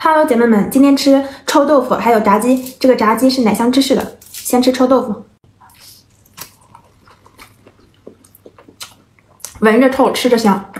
Hello， 姐妹们，今天吃臭豆腐，还有炸鸡。这个炸鸡是奶香芝士的，先吃臭豆腐。闻着臭，吃着香。